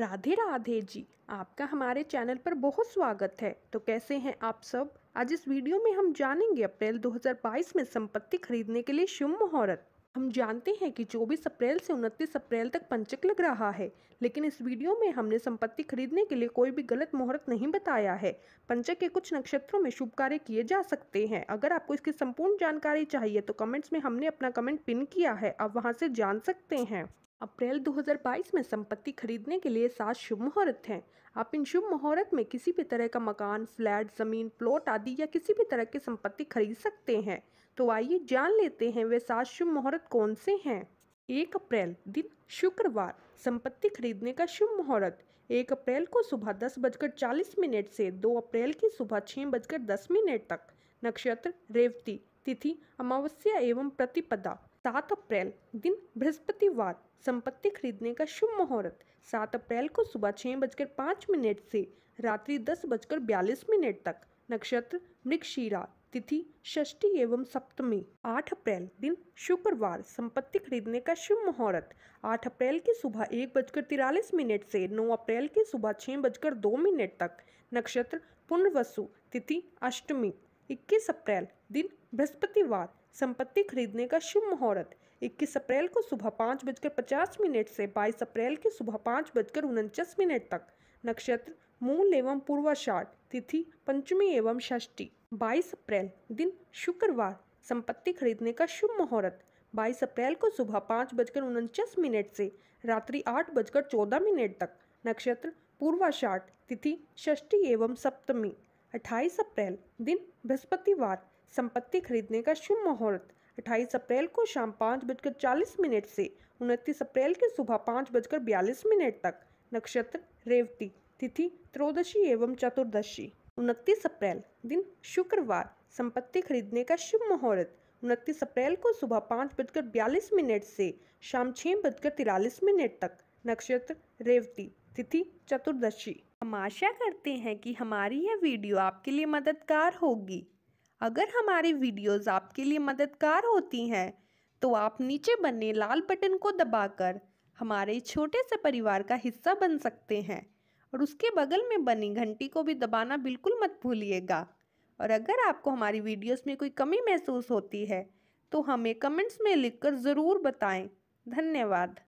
राधे राधे जी, आपका हमारे चैनल पर बहुत स्वागत है। तो कैसे हैं आप सब? आज इस वीडियो में हम जानेंगे अप्रैल 2022 में संपत्ति खरीदने के लिए शुभ मुहूर्त। हम जानते हैं कि 24 अप्रैल से 29 अप्रैल तक पंचक लग रहा है, लेकिन इस वीडियो में हमने संपत्ति खरीदने के लिए कोई भी गलत मुहूर्त नहीं बताया है। पंचक के कुछ नक्षत्रों में शुभ कार्य किए जा सकते हैं। अगर आपको इसकी संपूर्ण जानकारी चाहिए तो कमेंट्स में हमने अपना कमेंट पिन किया है, आप वहाँ से जान सकते हैं। अप्रैल 2022 में संपत्ति खरीदने के लिए 7 शुभ मुहूर्त हैं। आप इन शुभ मुहूर्त में किसी भी तरह का मकान, फ्लैट, ज़मीन, प्लॉट आदि या किसी भी तरह की संपत्ति खरीद सकते हैं। तो आइए जान लेते हैं वे 7 शुभ मुहूर्त कौन से हैं। 1 अप्रैल दिन शुक्रवार संपत्ति खरीदने का शुभ मुहूर्त। 1 अप्रैल को सुबह 10:40 से 2 अप्रैल की सुबह 6:10 तक। नक्षत्र रेवती, तिथि अमावस्या एवं प्रतिपदा। 7 अप्रैल दिन बृहस्पतिवार संपत्ति खरीदने का शुभ मुहूर्त। 7 अप्रैल को सुबह 6:05 से रात्रि 10:42 तक। नक्षत्र मृगशीरा, तिथि षष्ठी एवं सप्तमी। 8 अप्रैल दिन शुक्रवार संपत्ति खरीदने का शुभ मुहूर्त। 8 अप्रैल की सुबह 1:43 से 9 अप्रैल की सुबह 6:02 तक। नक्षत्र पुनर्वसु, तिथि अष्टमी। 21 अप्रैल दिन बृहस्पतिवार संपत्ति खरीदने का शुभ मुहूर्त। 21 अप्रैल को सुबह 5:50 से 22 अप्रैल की सुबह 5:49 तक। नक्षत्र मूल एवं पूर्वाषाढ़, तिथि पंचमी एवं षष्ठी। 22 अप्रैल दिन शुक्रवार संपत्ति खरीदने का शुभ मुहूर्त। 22 अप्रैल को सुबह 5:49 से रात्रि 8:14 तक। नक्षत्र पूर्वाषाढ़, तिथि षष्ठी एवं सप्तमी। 28 अप्रैल दिन बृहस्पतिवार संपत्ति खरीदने का शुभ मुहूर्त। 28 अप्रैल को शाम 5:40 से 29 अप्रैल की सुबह 5:42 तक। नक्षत्र रेवती, तिथि त्रयोदशी एवं चतुर्दशी। 29 अप्रैल दिन शुक्रवार संपत्ति खरीदने का शुभ मुहूर्त। 29 अप्रैल को सुबह 5:42 से शाम 6:43 तक। नक्षत्र रेवती, तिथि चतुर्दशी। हम आशा करते हैं कि हमारी यह वीडियो आपके लिए मददगार होगी। अगर हमारी वीडियोस आपके लिए मददगार होती हैं तो आप नीचे बने लाल बटन को दबाकर हमारे छोटे से परिवार का हिस्सा बन सकते हैं और उसके बगल में बनी घंटी को भी दबाना बिल्कुल मत भूलिएगा। और अगर आपको हमारी वीडियोस में कोई कमी महसूस होती है तो हमें कमेंट्स में लिखकर ज़रूर बताएं। धन्यवाद।